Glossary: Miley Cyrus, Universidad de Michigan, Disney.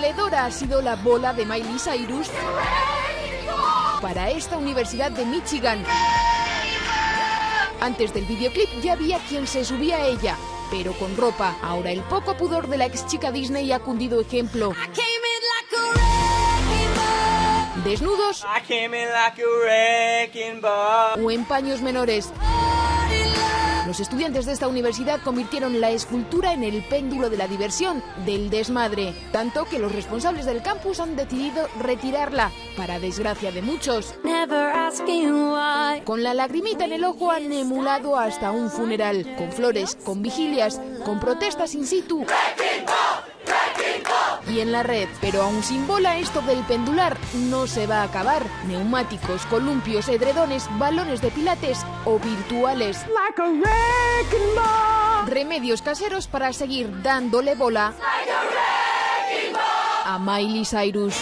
demoledora ha sido la bola de Miley Cyrus para esta Universidad de Michigan. Antes del videoclip ya había quien se subía a ella, pero con ropa. Ahora el poco pudor de la ex chica Disney ha cundido ejemplo. Desnudos o en paños menores. Los estudiantes de esta universidad convirtieron la escultura en el péndulo de la diversión, del desmadre, tanto que los responsables del campus han decidido retirarla, para desgracia de muchos. Con la lagrimita en el ojo han emulado hasta un funeral, con flores, con vigilias, con protestas in situ y en la red. Pero aún sin bola, esto del pendular no se va a acabar. Neumáticos, columpios, edredones, balones de pilates o virtuales. Remedios caseros para seguir dándole bola a Miley Cyrus.